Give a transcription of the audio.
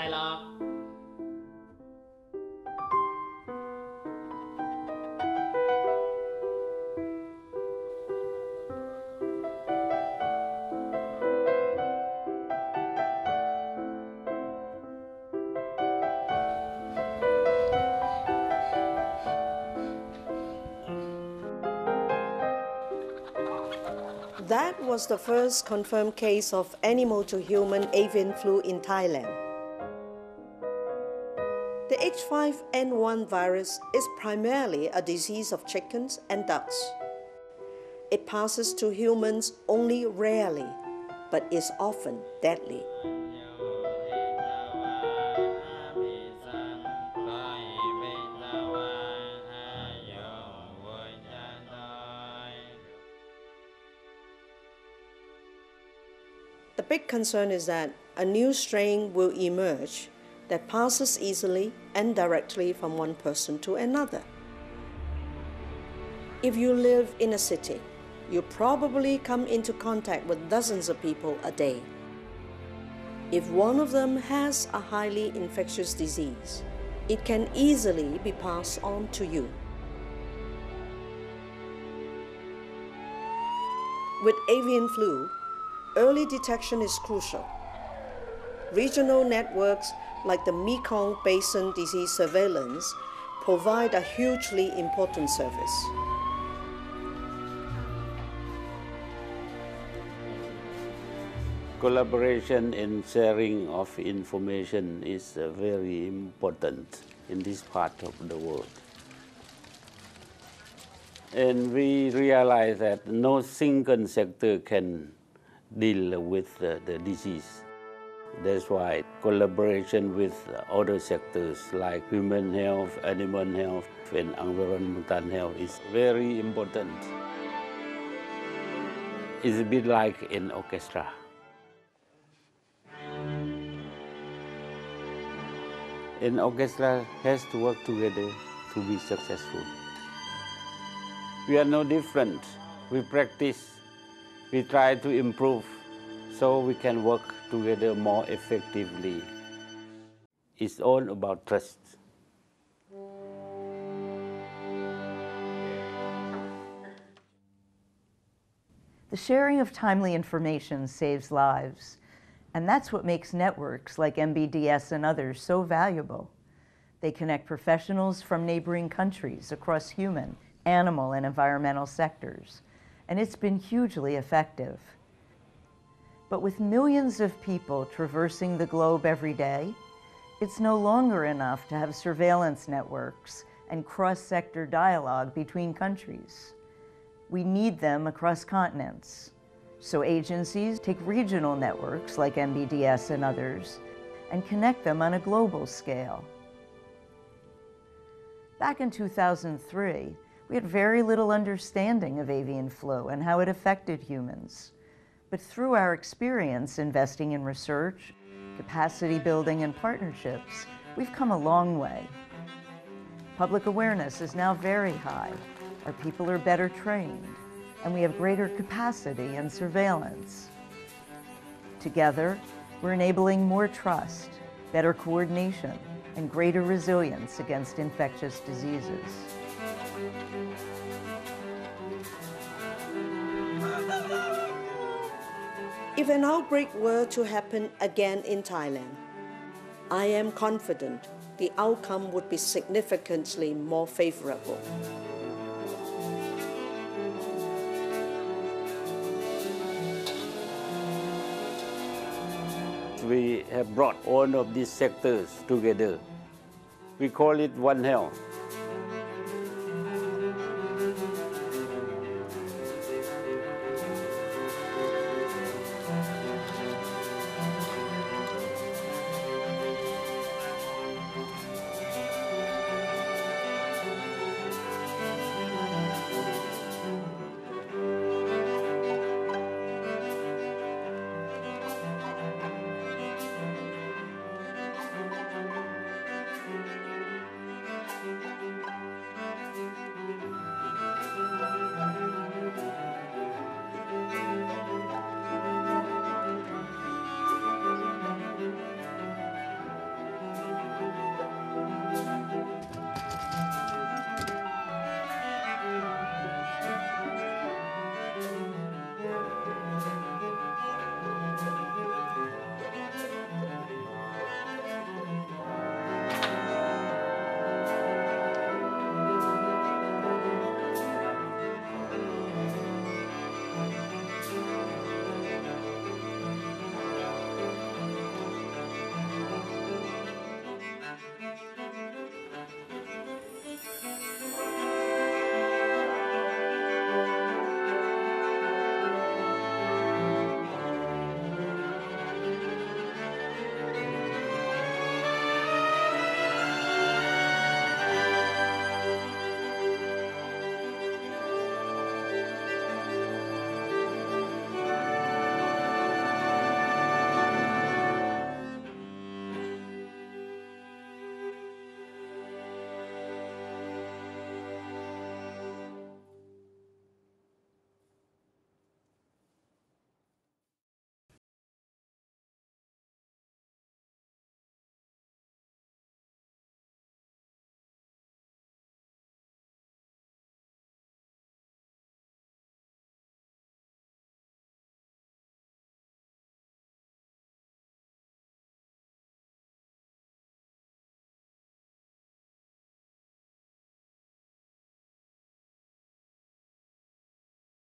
อะไรหรอกThat was the first confirmed case of animal-to-human avian flu in Thailand. The H5N1 virus is primarily a disease of chickens and ducks. It passes to humans only rarely, but is often deadly. The big concern is that a new strain will emerge that passes easily and directly from one person to another. If you live in a city, you probably come into contact with dozens of people a day. If one of them has a highly infectious disease, it can easily be passed on to you. With avian flu, early detection is crucial. Regional networks like the Mekong Basin Disease Surveillance provide a hugely important service. Collaboration and sharing of information is very important in this part of the world. And we realize that no single sector can deal with the disease. That's why collaboration with other sectors like human health, animal health, and environmental health is very important. It's a bit like an orchestra. An orchestra has to work together to be successful. We are no different. We practice. We try to improve so we can work together more effectively. It's all about trust. The sharing of timely information saves lives, and that's what makes networks like MBDS and others so valuable. They connect professionals from neighboring countries across human, animal, and environmental sectors. And it's been hugely effective. But with millions of people traversing the globe every day, it's no longer enough to have surveillance networks and cross-sector dialogue between countries. We need them across continents. So agencies take regional networks like MBDS and others and connect them on a global scale. Back in 2003, we had very little understanding of avian flu and how it affected humans. But through our experience investing in research, capacity building, and partnerships, we've come a long way. Public awareness is now very high. Our people are better trained, and we have greater capacity and surveillance. Together, we're enabling more trust, better coordination, and greater resilience against infectious diseases. If an outbreak were to happen again in Thailand, I am confident the outcome would be significantly more favorable. We have brought all of these sectors together. We call it One Health.